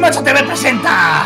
Casimoche TV presenta.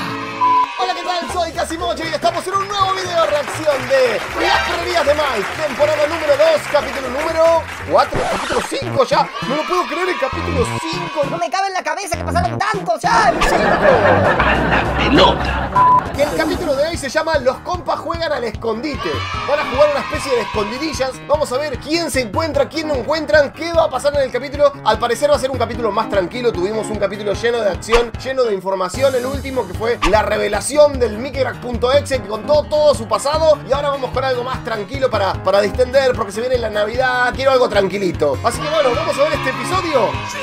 Hola, ¿qué tal? Soy Casimoche y estamos en un nuevo video de reacción de Las Perrerías de Mike, temporada número 2, capítulo número 4, capítulo 5 ya. No lo puedo creer, el capítulo 5. No me cabe en la cabeza que pasaron tantos ya. El 5. ¡A la pelota! El capítulo de hoy se llama Los compas juegan al escondite. Van a jugar una especie de escondidillas. Vamos a ver quién se encuentra, quién no encuentran, qué va a pasar en el capítulo. Al parecer va a ser un capítulo más tranquilo. Tuvimos un capítulo lleno de acción, lleno de información. El último que fue la revelación del Mikecrack.exe, que contó todo su pasado. Y ahora vamos con algo más tranquilo para distender, porque se viene la Navidad. Quiero algo tranquilito. Así que bueno, vamos a ver este episodio. ¡Sí!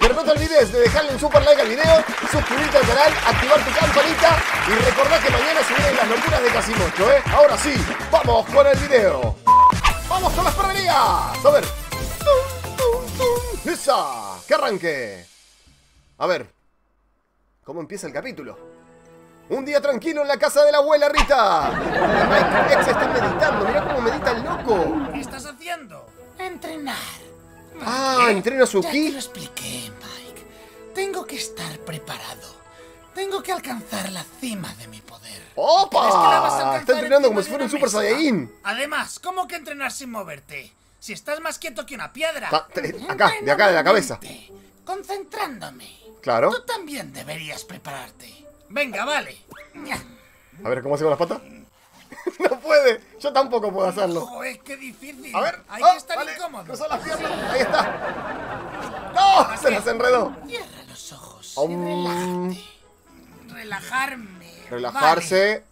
Pero no te olvides de dejarle un super like al video, suscribirte al canal, activar tu campanita y recordá que mañana se vienen las locuras de Casimoche, ¿eh? Ahora sí, vamos con el video. ¡Vamos con las perrerías! A ver. ¡Esa! ¡Que arranque! A ver. ¿Cómo empieza el capítulo? Un día tranquilo en la casa de la abuela Rita. Mike X está meditando. Mirá cómo medita el loco. ¿Qué estás haciendo? Entrenar. Ah, entreno a Suki. Ya te lo expliqué, Mike. Tengo que estar preparado. Tengo que alcanzar la cima de mi poder. ¡Opa! Está entrenando como si fuera un Super Saiyajin. Además, ¿cómo que entrenar sin moverte? Si estás más quieto que una piedra. Acá, de acá, de la cabeza. Concentrándome. Claro. Tú también deberías prepararte. Venga, vale. A ver, ¿cómo hace con las patas? No puede, yo tampoco puedo hacerlo. Joder, qué difícil. A ver, hay que estar vale, incómodo. Cruzó las piernas, ahí está. ¡No! Se las enredó. Cierra los ojos. Y relájate. Relajarme. Relajarse.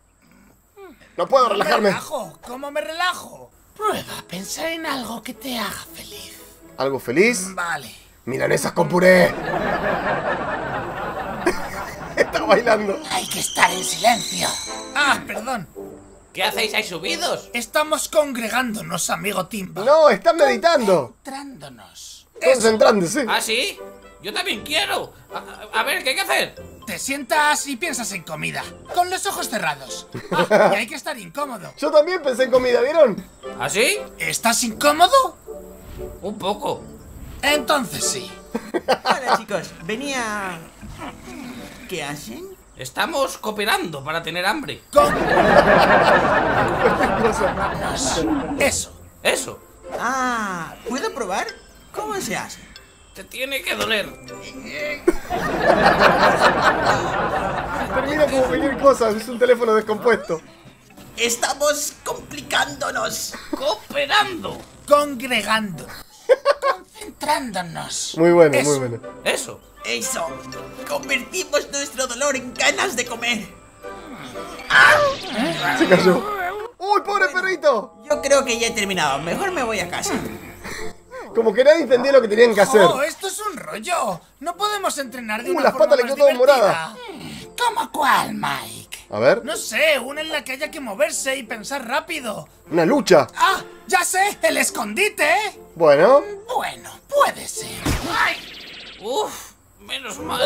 Vale. No puedo relajarme. Relajo. ¿Cómo me relajo? Prueba a pensar en algo que te haga feliz. ¿Algo feliz? Vale. Milanesas con puré. Está bailando. Hay que estar en silencio. Ah, perdón. ¿Qué hacéis ahí subidos? Estamos congregándonos, amigo Timba. No, están meditando. Concentrándonos. Concentrándose. ¿Ah, sí? Yo también quiero. A ver, ¿qué hay que hacer? Te sientas y piensas en comida. Con los ojos cerrados. Ah, y hay que estar incómodo. Yo también pensé en comida, ¿vieron? ¿Ah, sí? ¿Estás incómodo? Un poco. Entonces sí. Hola, chicos. Venía... ¿Qué hacen? Estamos cooperando para tener hambre. Eso. Eso. Ah, ¿puedo probar? ¿Cómo se hace? Te tiene que doler. Termina como pedir cosas, es un teléfono descompuesto. Estamos complicándonos. Cooperando. Congregando. Concentrándonos. Muy bueno, eso. Muy bueno. Eso. Eso, convertimos nuestro dolor en ganas de comer. ¡Ah! Se cayó. ¡Uy, pobre perrito! Yo creo que ya he terminado, mejor me voy a casa. Como que nadie entendía lo que tenían que hacer. ¡Oh, esto es un rollo! No podemos entrenar de una forma más divertida. Las patas le quedó morada. ¿Cómo cuál, Mike? A ver. No sé, una en la que haya que moverse y pensar rápido. Una lucha. ¡Ah, ya sé! ¡El escondite! Bueno. Bueno, puede ser. ¡Ay! ¡Uf! Menos mal.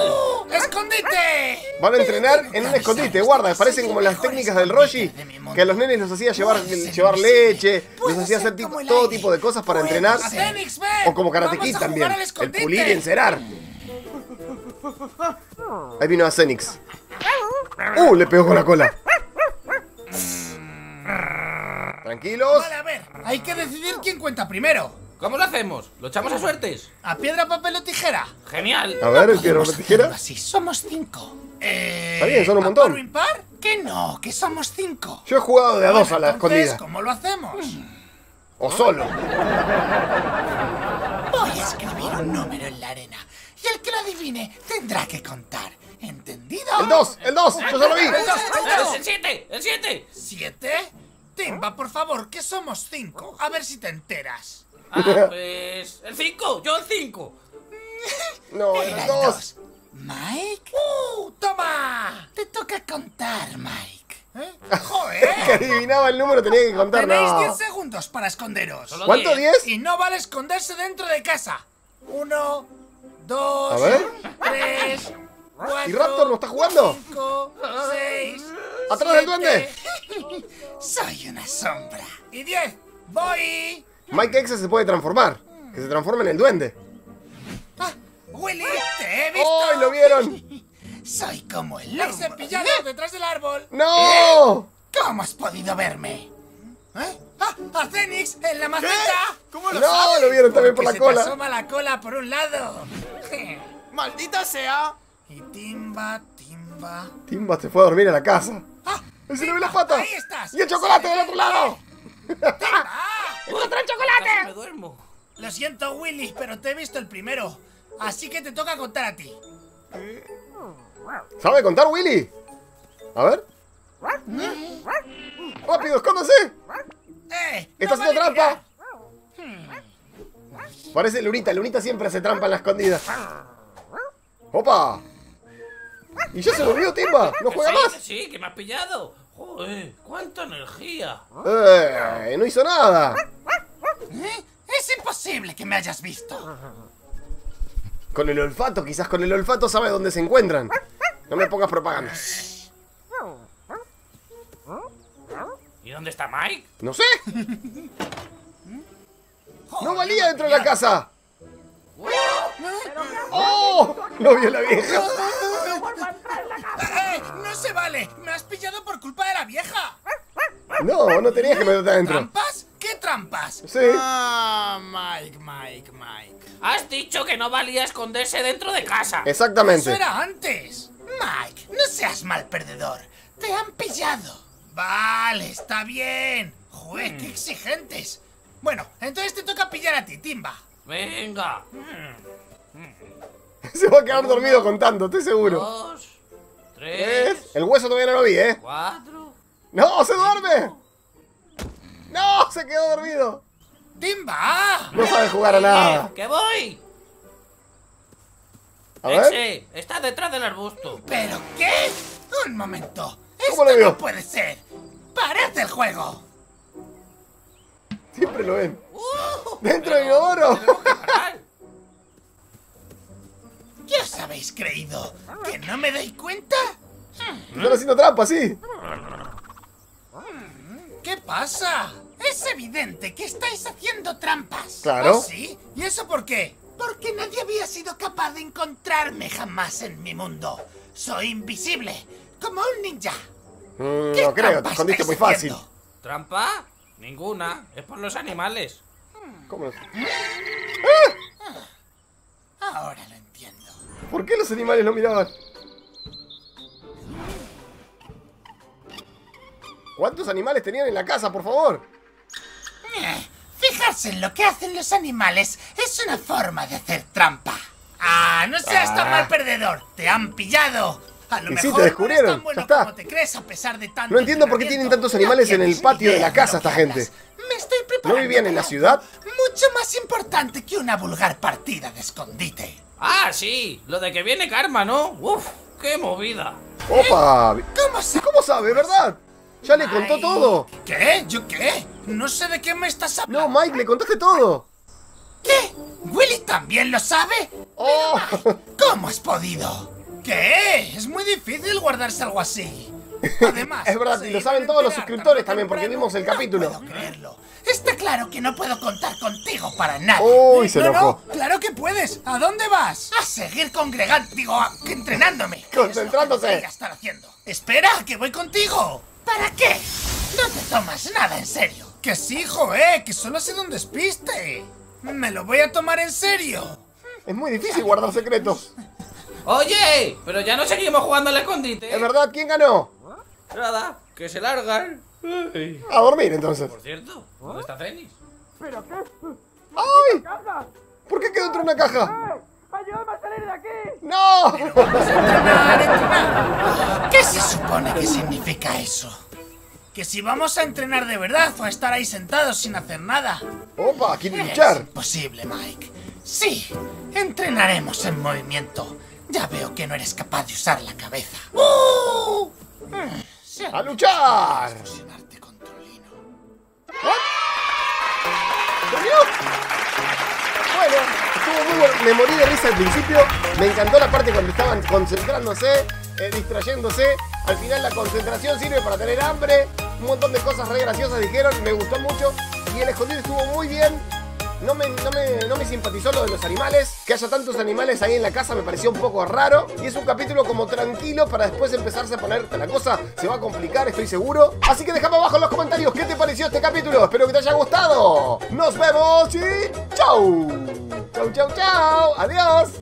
¡Escondite! Van a entrenar en un escondite, guarda. Parecen como las técnicas del Roshi, que a los nenes los hacía llevar leche, los hacía hacer todo tipo de cosas para entrenar. O como Karate Kid también. El pulir y encerar. Ahí vino a Zenix. Le pegó con la cola. Tranquilos. Vale, a ver, hay que decidir quién cuenta primero. ¿Cómo lo hacemos? ¿Lo echamos a suertes? ¿A piedra, papel o tijera? ¡Genial! A ver, ¿el piedra, papel o tijera? Así, somos 5. Está bien, son un montón. ¿Par o impar? Que no, que somos 5. Yo he jugado de a 2 a la escondida. ¿Cómo lo hacemos? O solo. Voy a escribir un número en la arena. Y el que lo adivine tendrá que contar. ¿Entendido? ¡El 2! ¡El 2! ¡Yo ya lo vi! ¡El 2! ¡El 7! ¡El 7! ¿7? Timba, por favor, que somos 5. A ver si te enteras. Ah, pues... ¡El 5! ¡Yo el 5! No, el 2. ¿Mike? ¡Toma! Te toca contar, Mike. ¿Eh? ¡Joder! Que adivinaba el número, tenía que contar. Tenéis 10 segundos para esconderos. ¿Cuánto? ¿10? Y no vale esconderse dentro de casa. 1, 2, 3, 4... ¿Y Raptor no está jugando? 5, 6... ¡Atrás del duende! Soy una sombra. Y 10. ¡Voy! Mike X se puede transformar. Que se transforme en el duende. ¡Ah! Willy! ¡Te he visto! ¡Oh, lo vieron! Soy como el lobo. ¡Ese pillado detrás del árbol! ¡No! ¿Cómo has podido verme? ¿Eh? ¡Ah! ¡A Fénix en la maceta! ¿Cómo lo sabes? ¡No! Lo vieron también por la cola. Se asoma la cola por un lado. ¡Maldita sea! Y Timba. Timba se fue a dormir a la casa. ¡Ah! ¡Se le ve las patas! ¡Ahí estás! ¡Y el chocolate del otro lado! ¡Timba! ¡Encontré el chocolate! ¡Me duermo! Lo siento, Willy, pero te he visto el primero. Así que te toca contar a ti. ¿Sabe contar, Willy? A ver. ¡Rápido, escóndase! ¡Está haciendo trampa! Parece Lunita. Lunita siempre hace trampa en la escondida. ¡Opa! ¡Y ya se lo vio, Timba! ¡No juega más! ¡Sí, que me has pillado! ¡Joder! ¡Cuánta energía! ¡No hizo nada! ¡Es imposible que me hayas visto! Con el olfato, quizás con el olfato sabe dónde se encuentran. No me pongas propaganda. ¿Y dónde está Mike? ¡No sé! ¡No valía dentro de la casa! ¡Oh! ¡Lo vio la vieja! ¡No se vale! ¡Me has pillado por culpa de la vieja! No, no tenías que meterte adentro. ¿Trampas? ¿Qué trampas? Sí. Ah, Mike. Has dicho que no valía esconderse dentro de casa. Exactamente. Eso era antes. Mike, no seas mal perdedor. Te han pillado. Vale, está bien. Joder, qué exigentes. Bueno, entonces te toca pillar a ti, Timba. Venga. Se va a quedar dormido contando, estoy seguro. 2, 3. El hueso todavía no lo vi, 4. ¡No, se duerme! ¡No, se quedó dormido! ¡Timba! No sabe jugar a nada. ¡Que voy! A ver. Está detrás del arbusto. ¿Pero qué? Un momento. ¿Cómo lo veo? ¡No puede ser! ¡Parece el juego! Siempre lo ven. ¡Dentro del oro! ¿Qué os habéis creído? ¿Que no me doy cuenta? Están haciendo trampa, sí. ¿Qué pasa? Es evidente que estáis haciendo trampas. Claro. ¿Ah, sí? ¿Y eso por qué? Porque nadie había sido capaz de encontrarme jamás en mi mundo. Soy invisible, como un ninja. No creo, te escondiste muy fácil. ¿Trampa? Ninguna. Es por los animales. ¿Cómo los...? Ahora lo entiendo. ¿Por qué los animales no miraban? ¿Cuántos animales tenían en la casa, por favor? Fijarse en lo que hacen los animales es una forma de hacer trampa. ¡Ah, no seas tan mal perdedor! ¡Te han pillado! A lo mejor te descubrieron. No es tan bueno como te crees, a pesar de tanto. No entiendo por qué tienen tantos animales en el patio de la casa esta gente. Me estoy preparando. ¿No vivían en la ciudad? Mucho más importante que una vulgar partida de escondite. ¡Ah, sí! Lo de que viene karma, ¿no? ¡Uf! ¡Qué movida! ¡Opa! ¿Cómo sabe, verdad? ¡Ya le contó todo! ¿Qué? ¿Yo qué? No sé de qué me estás hablando. No, Mike, le contaste todo. ¿Qué? ¿Willy también lo sabe? ¡Oh! Mike, ¿cómo has podido? ¿Qué? Es muy difícil guardarse algo así. Además, es verdad, y lo saben todos los suscriptores también, porque vimos el capítulo. No puedo creerlo. Está claro que no puedo contar contigo para nada. ¡Uy, se enojó! No, claro que puedes. ¿A dónde vas? A seguir congregando, digo, entrenándome. Concentrándose. Es lo que estar haciendo. Espera, que voy contigo. ¿Para qué? No te tomas nada en serio. Que sí, hijo, que solo ha sido un despiste. Me lo voy a tomar en serio. Es muy difícil guardar secretos. Oye, pero ya no seguimos jugando al escondite. Es verdad, ¿quién ganó? Nada, que se largan. A dormir, entonces. Por cierto, ¿dónde está Fénix? ¿Pero qué? ¡Ay! ¿Por qué quedó dentro de una caja? ¡Ayúdame a salir de aquí! ¡No! Pero vamos a entrenar. ¿Qué se supone que significa eso? Que si vamos a entrenar de verdad o a estar ahí sentados sin hacer nada. ¡Opa! ¿Quiere luchar? Es imposible, Mike. Sí, entrenaremos en movimiento. Ya veo que no eres capaz de usar la cabeza. ¡A luchar! Fusionarte con tu lino. Bueno, estuvo muy bueno. Me morí de risa al principio. Me encantó la parte cuando estaban concentrándose, distrayéndose. Al final la concentración sirve para tener hambre. Un montón de cosas re graciosas dijeron. Me gustó mucho. Y el escondido estuvo muy bien. No me simpatizó lo de los animales. Que haya tantos animales ahí en la casa me pareció un poco raro. Y es un capítulo como tranquilo para después empezarse a poner... La cosa se va a complicar, estoy seguro. Así que dejame abajo en los comentarios qué te pareció este capítulo. Espero que te haya gustado. Nos vemos y... ¡Chau! ¡Chau, chau, chau! ¡Adiós!